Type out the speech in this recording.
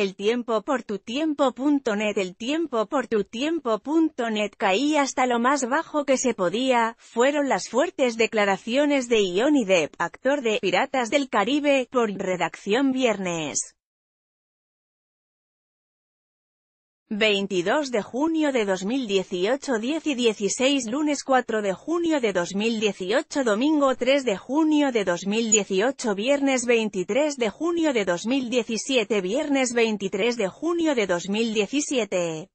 el tiempo por Tutiempo.net. El tiempo por Tutiempo.net caía hasta lo más bajo que se podía. Fueron las fuertes declaraciones de Johnny Depp, actor de Piratas del Caribe, por Redacción Viernes 22 de junio de 2018, 10 y 16, lunes 4 de junio de 2018, domingo 3 de junio de 2018, viernes 23 de junio de 2017, viernes 23 de junio de 2017.